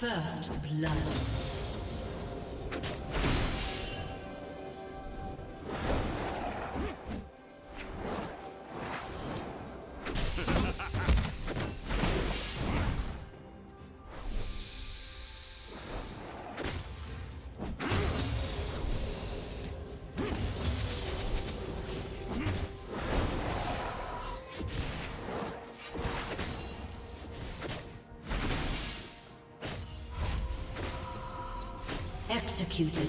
First blood. Executed.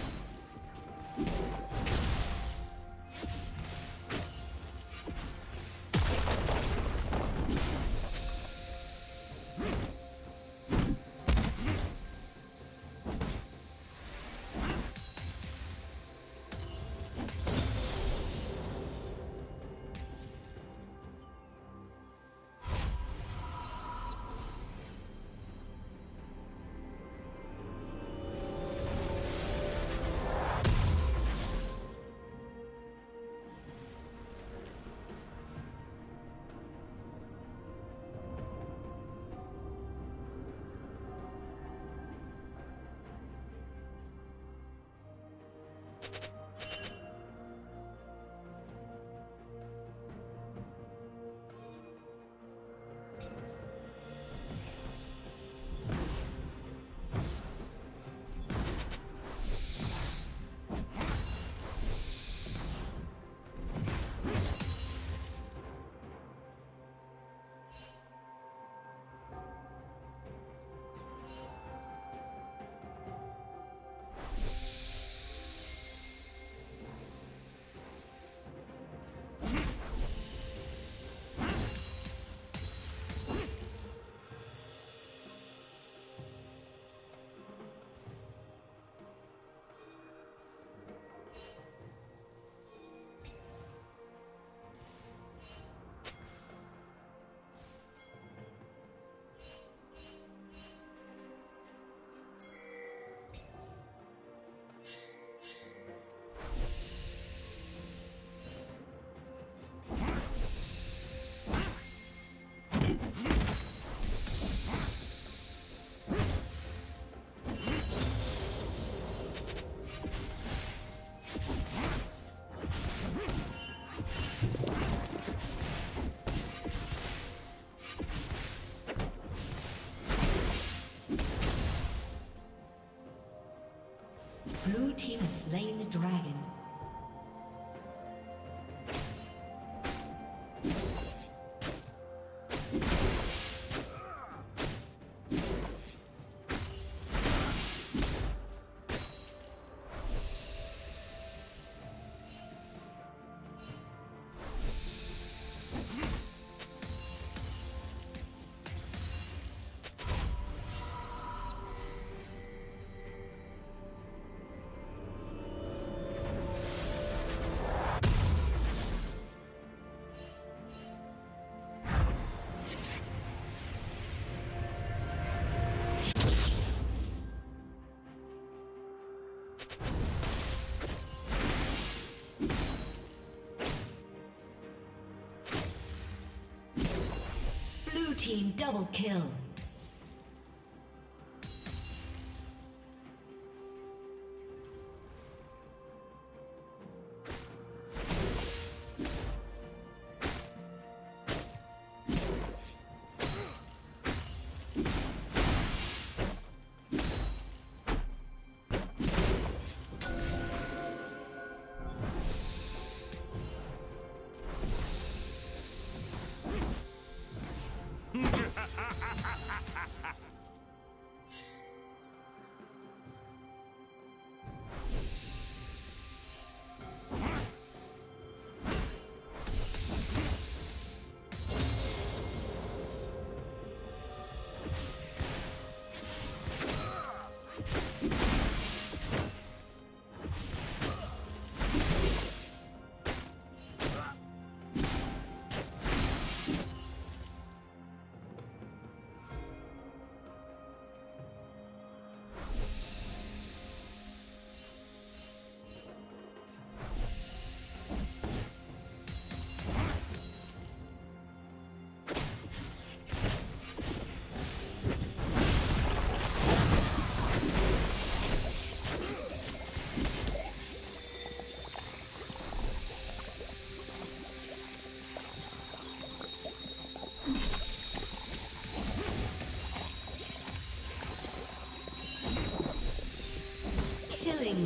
Blue team has slain the dragon. Team double kill.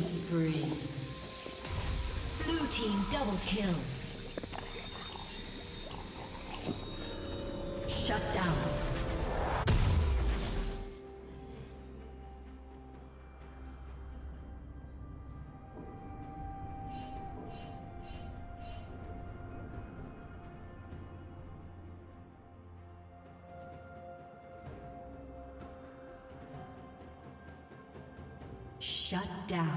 Spree. Blue team double kill. Shut down. Shut down.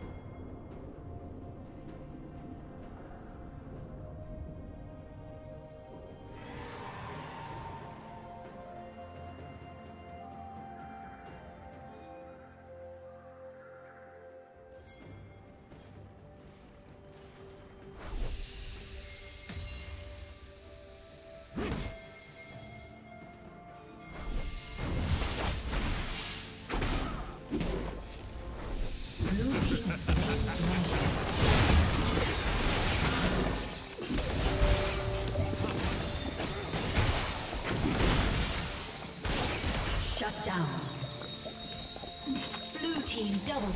Shut down. Blue team double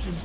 Team's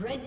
Red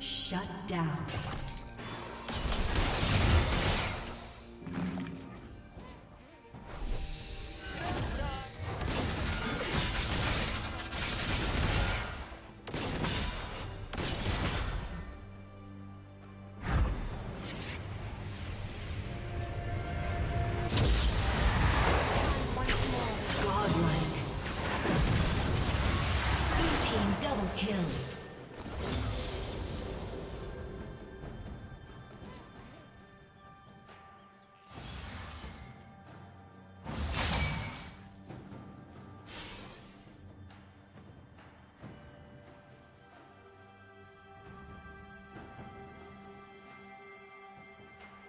Shut down.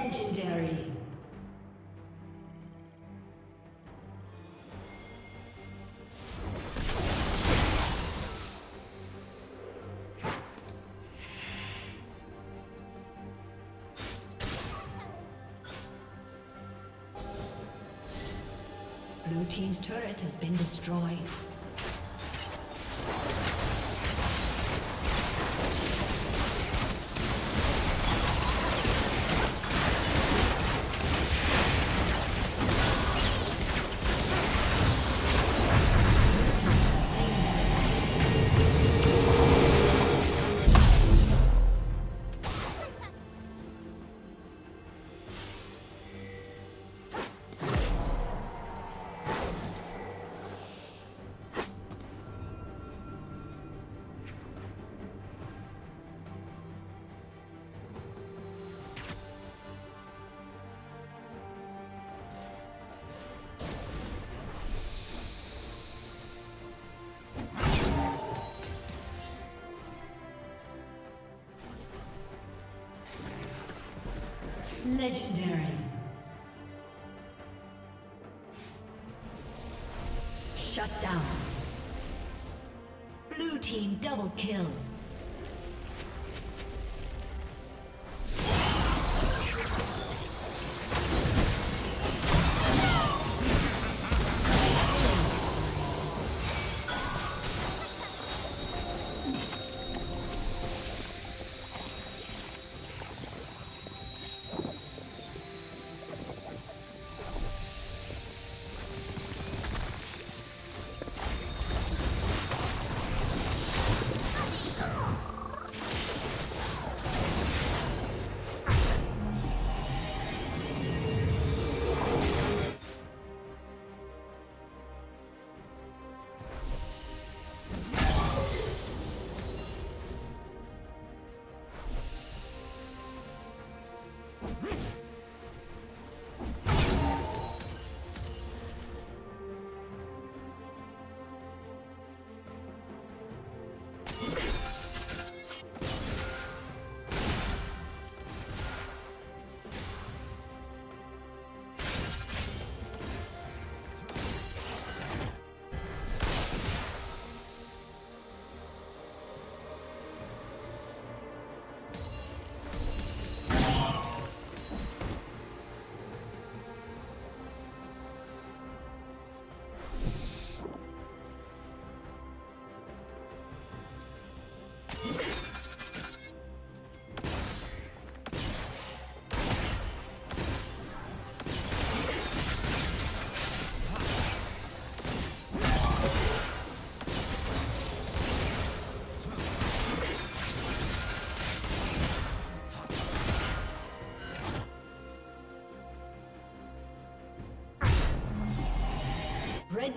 Legendary. Blue team's turret has been destroyed. Legendary. Shut down. Blue team double kill. Red